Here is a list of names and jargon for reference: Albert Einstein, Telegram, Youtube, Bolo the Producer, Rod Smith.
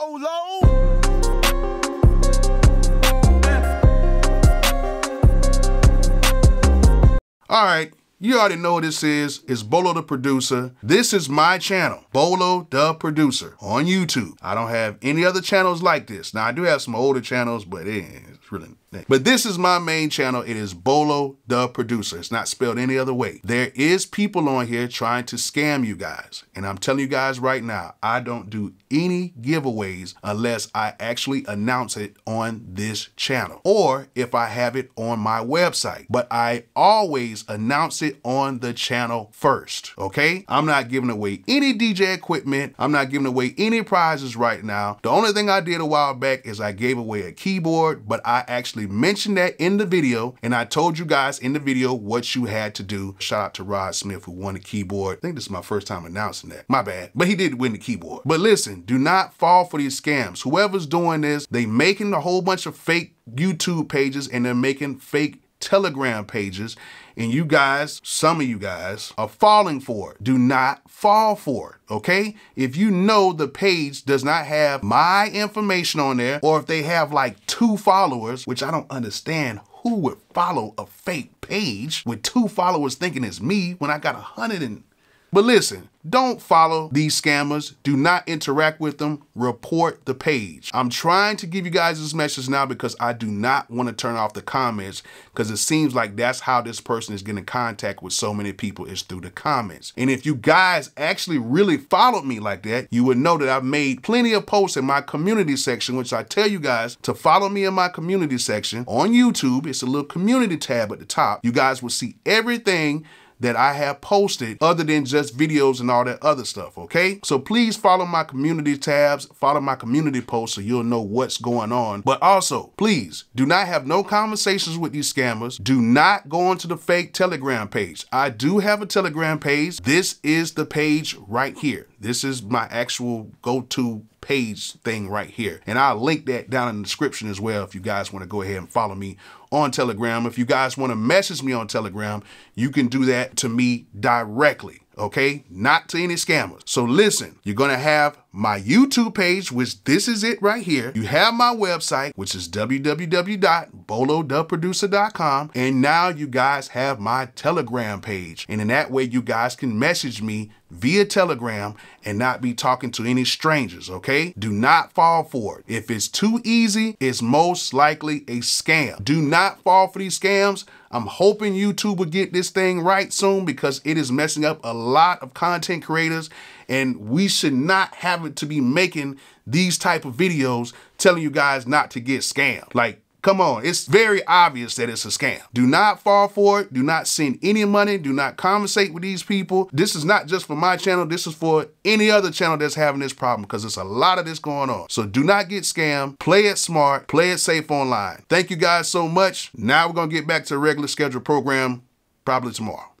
Bolo. All right, you already know what this is. It's Bolo the Producer. This is my channel, Bolo the Producer, on YouTube. I don't have any other channels like this. Now, I do have some older channels, but it's really... But this is my main channel. It is Bolo the Producer. It's not spelled any other way. There is people on here trying to scam you guys. And I'm telling you guys right now, I don't do any giveaways unless I actually announce it on this channel or if I have it on my website. But I always announce it on the channel first, okay? I'm not giving away any DJ equipment. I'm not giving away any prizes right now. The only thing I did a while back is I gave away a keyboard, but I actually mentioned that in the video, and I told you guys in the video what you had to do. Shout out to Rod Smith who won the keyboard. I think this is my first time announcing that. My bad. But he did win the keyboard. But listen, do not fall for these scams. Whoever's doing this, they making a whole bunch of fake YouTube pages and they're making fake Telegram pages, and you guys, some of you guys, are falling for it. Do not fall for it, okay? If you know the page does not have my information on there, or if they have like 2 followers, which I don't understand who would follow a fake page with 2 followers thinking it's me when I got 100 and... But listen, don't follow these scammers. Do not interact with them. Report the page. I'm trying to give you guys this message now because I do not want to turn off the comments, because it seems like that's how this person is getting in contact with so many people, is through the comments. And if you guys actually really followed me like that, you would know that I've made plenty of posts in my community section, which I tell you guys to follow me in my community section on YouTube. It's a little community tab at the top. You guys will see everything that I have posted other than just videos and all that other stuff, okay? So please follow my community tabs, follow my community posts so you'll know what's going on. But also, please do not have no conversations with these scammers. Do not go onto the fake Telegram page. I do have a Telegram page. This is the page right here. This is my actual go-to page thing right here. And I'll link that down in the description as well if you guys want to go ahead and follow me on Telegram. If you guys want to message me on Telegram, you can do that to me directly, okay? Not to any scammers. So listen, you're going to have my YouTube page, which this is it right here. You have my website, which is www.bolotheproducer.com. And now you guys have my Telegram page. And in that way, you guys can message me via Telegram and not be talking to any strangers, okay? Do not fall for it. If it's too easy, it's most likely a scam. Do not fall for these scams. I'm hoping YouTube will get this thing right soon, because it is messing up a lot of content creators, and we should not have it to be making these type of videos telling you guys not to get scammed. Like, come on, it's very obvious that it's a scam. Do not fall for it. Do not send any money. Do not conversate with these people. This is not just for my channel. This is for any other channel that's having this problem, because there's a lot of this going on. So do not get scammed. Play it smart. Play it safe online. Thank you guys so much. Now we're going to get back to a regular scheduled program probably tomorrow.